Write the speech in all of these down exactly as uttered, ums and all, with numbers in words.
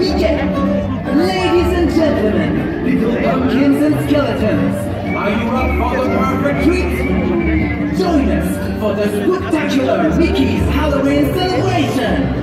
weekend. Ladies and gentlemen, little pumpkins and skeletons, are you up for the perfect treat? Join us for the spectacular Mickey's Halloween celebration!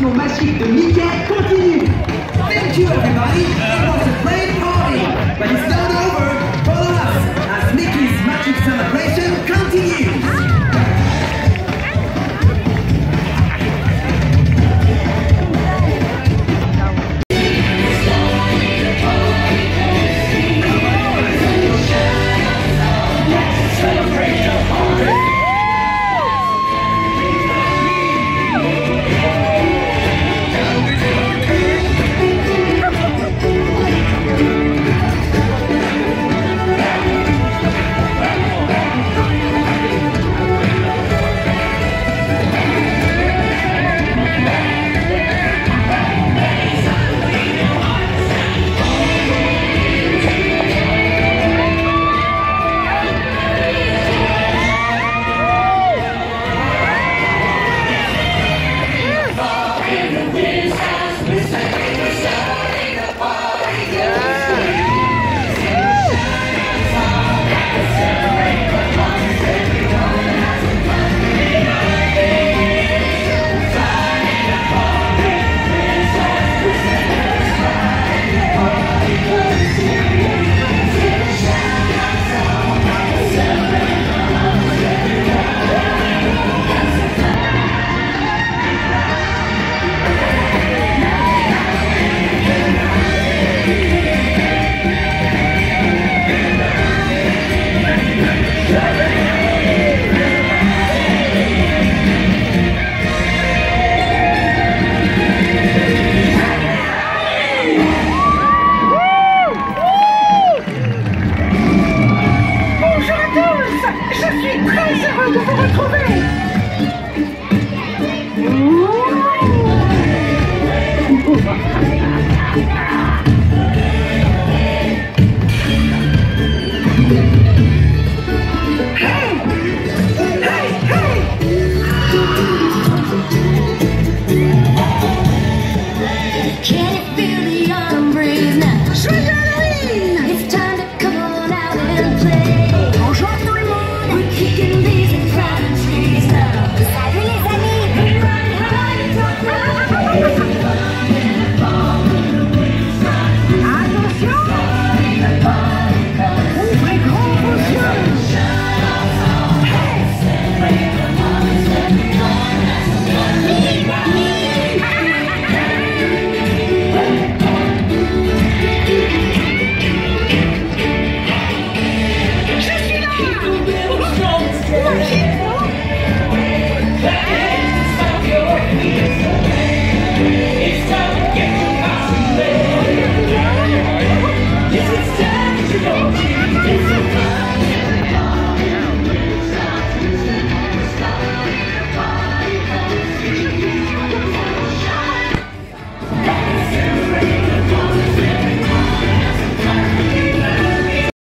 l'action magique de Mickey continue. Thank you everybody, it was a great party, but it's not over for us as Mickey's magic celebration continues. Je suis très heureux de vous retrouver.